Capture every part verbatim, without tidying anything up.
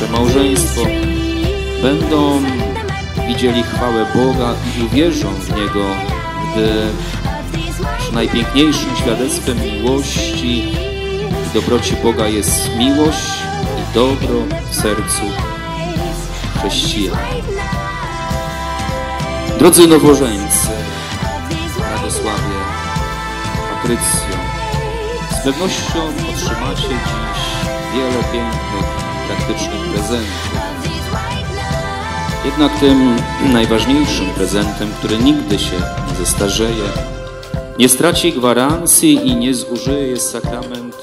wasze małżeństwo, będą widzieli chwałę Boga i uwierzą w Niego, gdy najpiękniejszym świadectwem miłości i dobroci Boga jest miłość i dobro w sercu chrześcijan. Drodzy nowożeńcy, Radosławie, Patrycjo, z pewnością otrzymacie dziś wiele pięknych, praktycznych prezentów. Jednak tym najważniejszym prezentem, który nigdy się nie zestarzeje, nie straci gwarancji i nie zużyje, jest sakrament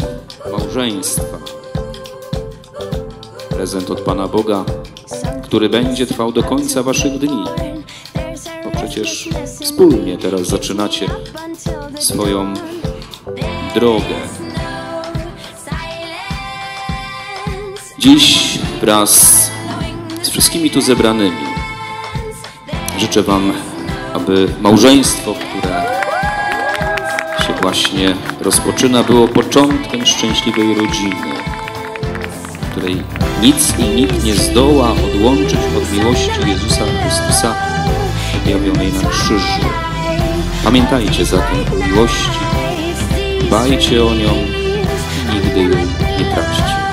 małżeństwa. Prezent od Pana Boga, który będzie trwał do końca waszych dni. Bo przecież wspólnie teraz zaczynacie swoją drogę. Dziś wraz z wszystkimi tu zebranymi życzę wam, aby małżeństwo, które się właśnie rozpoczyna, było początkiem szczęśliwej rodziny, której nic i nikt nie zdoła odłączyć od miłości Jezusa Chrystusa objawionej na krzyżu. Pamiętajcie zatem o miłości, dbajcie o nią i nigdy jej nie traćcie.